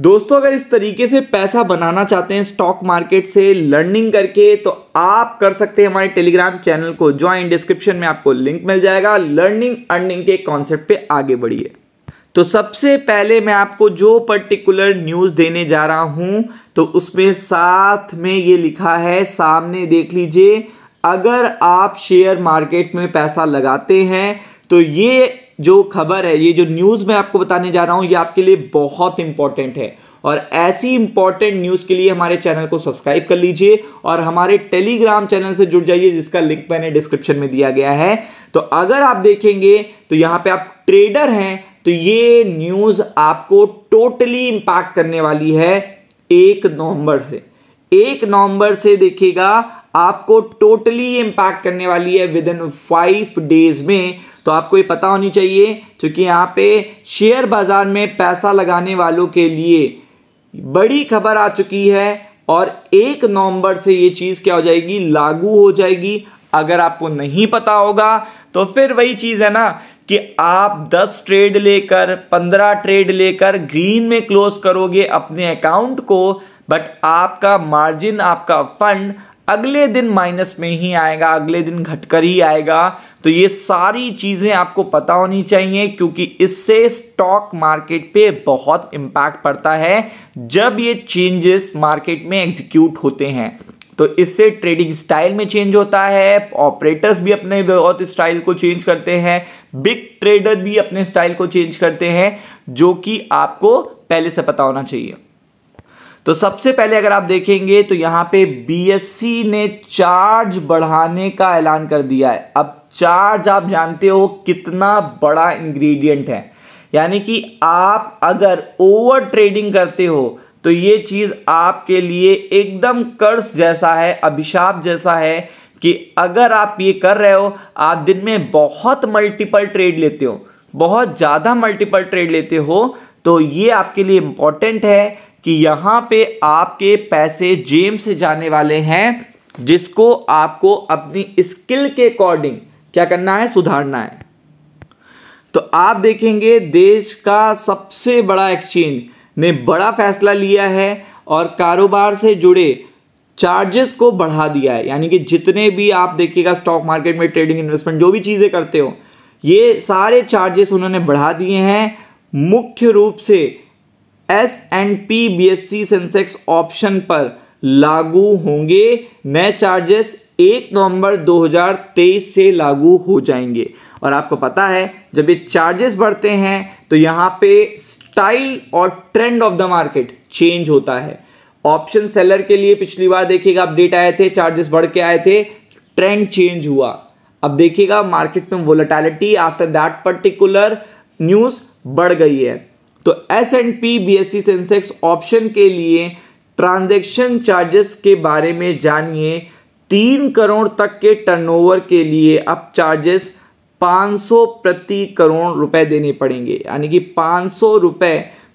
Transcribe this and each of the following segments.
दोस्तों अगर इस तरीके से पैसा बनाना चाहते हैं स्टॉक मार्केट से लर्निंग करके, तो आप कर सकते हैं हमारे टेलीग्राम चैनल को ज्वाइन। डिस्क्रिप्शन में आपको लिंक मिल जाएगा। लर्निंग अर्निंग के कॉन्सेप्ट पे आगे बढ़िए। तो सबसे पहले मैं आपको जो पर्टिकुलर न्यूज़ देने जा रहा हूं, तो उसमें साथ में ये लिखा है, सामने देख लीजिए, अगर आप शेयर मार्केट में पैसा लगाते हैं तो ये जो खबर है, ये जो न्यूज़ मैं आपको बताने जा रहा हूँ, ये आपके लिए बहुत इंपॉर्टेंट है। और ऐसी इंपॉर्टेंट न्यूज़ के लिए हमारे चैनल को सब्सक्राइब कर लीजिए और हमारे टेलीग्राम चैनल से जुड़ जाइए, जिसका लिंक मैंने डिस्क्रिप्शन में दिया गया है। तो अगर आप देखेंगे तो यहाँ पे आप ट्रेडर हैं तो ये न्यूज़ आपको टोटली इम्पैक्ट करने वाली है। 1 नवंबर से, 1 नवंबर से देखिएगा, आपको टोटली इम्पैक्ट करने वाली है विदिन 5 डेज में। तो आपको ये पता होनी चाहिए, क्योंकि यहाँ पे शेयर बाज़ार में पैसा लगाने वालों के लिए बड़ी खबर आ चुकी है। और 1 नवंबर से ये चीज़ क्या हो जाएगी, लागू हो जाएगी। अगर आपको नहीं पता होगा तो फिर वही चीज़ है ना, कि आप 10 ट्रेड लेकर, 15 ट्रेड लेकर ग्रीन में क्लोज करोगे अपने अकाउंट को, बट आपका मार्जिन, आपका फंड अगले दिन माइनस में ही आएगा, अगले दिन घटकर ही आएगा। तो ये सारी चीज़ें आपको पता होनी चाहिए, क्योंकि इससे स्टॉक मार्केट पे बहुत इम्पैक्ट पड़ता है जब ये चेंजेस मार्केट में एग्जीक्यूट होते हैं। तो इससे ट्रेडिंग स्टाइल में चेंज होता है, ऑपरेटर्स भी अपने बहुत स्टाइल को चेंज करते हैं, बिग ट्रेडर भी अपने स्टाइल को चेंज करते हैं, जो कि आपको पहले से पता होना चाहिए। तो सबसे पहले अगर आप देखेंगे तो यहाँ पे बीएसई ने चार्ज बढ़ाने का ऐलान कर दिया है। अब चार्ज आप जानते हो कितना बड़ा इंग्रेडिएंट है, यानी कि आप अगर ओवर ट्रेडिंग करते हो तो ये चीज़ आपके लिए एकदम कर्स जैसा है, अभिशाप जैसा है, कि अगर आप ये कर रहे हो, आप दिन में बहुत मल्टीपल ट्रेड लेते हो, बहुत ज़्यादा मल्टीपल ट्रेड लेते हो, तो ये आपके लिए इम्पॉर्टेंट है कि यहाँ पे आपके पैसे जेम से जाने वाले हैं, जिसको आपको अपनी स्किल के अकॉर्डिंग क्या करना है, सुधारना है। तो आप देखेंगे देश का सबसे बड़ा एक्सचेंज ने बड़ा फैसला लिया है और कारोबार से जुड़े चार्जेस को बढ़ा दिया है। यानी कि जितने भी आप देखिएगा स्टॉक मार्केट में ट्रेडिंग, इन्वेस्टमेंट, जो भी चीज़ें करते हो, ये सारे चार्जेस उन्होंने बढ़ा दिए हैं। मुख्य रूप से S&P BSE सेंसेक्स ऑप्शन पर लागू होंगे नए चार्जेस। 1 नवंबर 2023 से लागू हो जाएंगे। और आपको पता है, जब ये चार्जेस बढ़ते हैं तो यहाँ पे स्टाइल और trend of the market change होता है। ऑप्शन सेलर के लिए पिछली बार देखिएगा अपडेट आए थे, चार्जेस बढ़ के आए थे, ट्रेंड चेंज हुआ। अब देखिएगा मार्केट में volatility after that particular news बढ़ गई है। तो S&P BSE सेंसेक्स ऑप्शन के लिए ट्रांजैक्शन चार्जेस के बारे में जानिए। 3 करोड़ तक के टर्नओवर के लिए अब चार्जेस 500 प्रति करोड़ रुपए देने पड़ेंगे। यानी कि 500 रुपए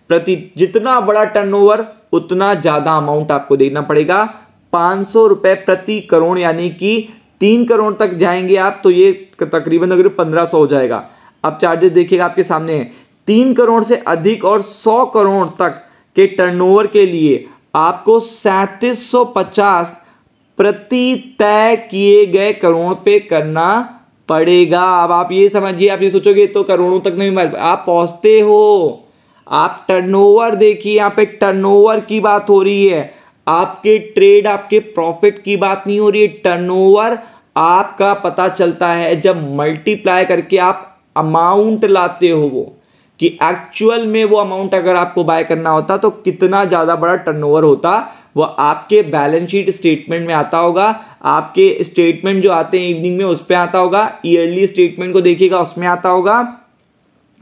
प्रति, जितना बड़ा टर्नओवर उतना ज़्यादा अमाउंट आपको देना पड़ेगा। 500 रुपए प्रति करोड़, यानी कि 3 करोड़ तक जाएंगे आप, तो ये तकरीबन अगर 1500 हो जाएगा। अब चार्जेस देखिएगा आपके सामने है। 3 करोड़ से अधिक और 100 करोड़ तक के टर्नओवर के लिए आपको 3750 प्रति तय किए गए करोड़ पे करना पड़ेगा। अब आप ये समझिए, आप ये सोचोगे तो करोड़ों तक नहीं आप पहुंचते हो, आप टर्नओवर देखिए, यहाँ पे टर्नओवर की बात हो रही है, आपके ट्रेड, आपके प्रॉफिट की बात नहीं हो रही है। टर्नओवर आपका पता चलता है जब मल्टीप्लाई करके आप अमाउंट लाते हो, वो कि एक्चुअल में वो अमाउंट अगर आपको बाय करना होता तो कितना ज़्यादा बड़ा टर्नओवर होता। वो आपके बैलेंस शीट स्टेटमेंट में आता होगा, आपके स्टेटमेंट जो आते हैं इवनिंग में उस पर आता होगा, ईयरली स्टेटमेंट को देखिएगा उसमें आता होगा,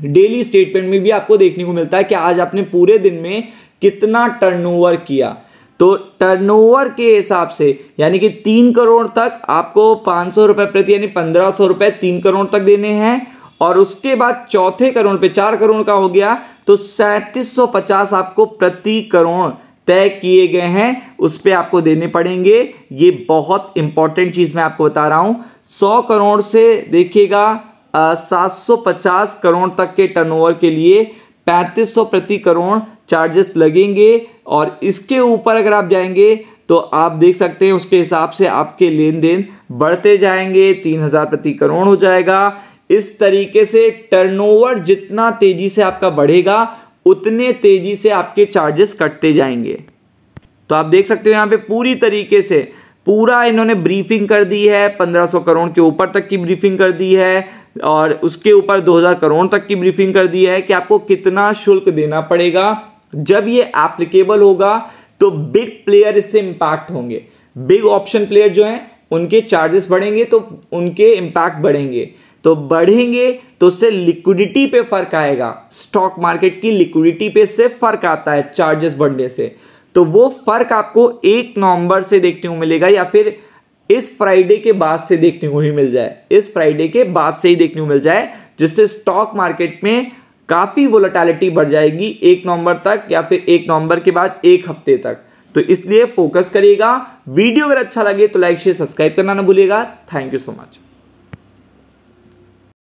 डेली स्टेटमेंट में भी आपको देखने को मिलता है कि आज आपने पूरे दिन में कितना टर्नओवर किया। तो टर्नओवर के हिसाब से, यानी कि 3 करोड़ तक आपको 500 रुपये प्रति, यानी 1500 रुपये 3 करोड़ तक देने हैं। और उसके बाद चौथे करोड़ पे 4 करोड़ का हो गया, तो 3750 आपको प्रति करोड़ तय किए गए हैं, उस पर आपको देने पड़ेंगे। ये बहुत इंपॉर्टेंट चीज़ मैं आपको बता रहा हूँ। 100 करोड़ से देखिएगा 750 करोड़ तक के टर्नओवर के लिए 3500 प्रति करोड़ चार्जेस लगेंगे। और इसके ऊपर अगर आप जाएंगे तो आप देख सकते हैं उसके हिसाब से आपके लेन देन बढ़ते जाएंगे, 3000 प्रति करोड़ हो जाएगा। इस तरीके से टर्नओवर जितना तेजी से आपका बढ़ेगा उतने तेजी से आपके चार्जेस कटते जाएंगे। तो आप देख सकते हो यहाँ पे पूरी तरीके से पूरा इन्होंने ब्रीफिंग कर दी है, 1500 करोड़ के ऊपर तक की ब्रीफिंग कर दी है और उसके ऊपर 2000 करोड़ तक की ब्रीफिंग कर दी है कि आपको कितना शुल्क देना पड़ेगा। जब ये एप्लीकेबल होगा तो बिग प्लेयर इससे इम्पैक्ट होंगे, बिग ऑप्शन प्लेयर जो हैं उनके चार्जेस बढ़ेंगे तो उनके इम्पैक्ट बढ़ेंगे, तो बढ़ेंगे तो उससे लिक्विडिटी पे फर्क आएगा। स्टॉक मार्केट की लिक्विडिटी पे से फर्क आता है चार्जेस बढ़ने से, तो वो फर्क आपको 1 नवंबर से देखने को मिलेगा या फिर इस फ्राइडे के बाद से देखने को ही मिल जाए, इस फ्राइडे के बाद से ही देखने को मिल जाए, जिससे स्टॉक मार्केट में काफ़ी वोलेटिलिटी बढ़ जाएगी 1 नवंबर तक या फिर 1 नवंबर के बाद 1 हफ्ते तक। तो इसलिए फोकस करिएगा। वीडियो अगर अच्छा लगे तो लाइक शेयर सब्सक्राइब करना ना भूलिएगा। Thank you so much.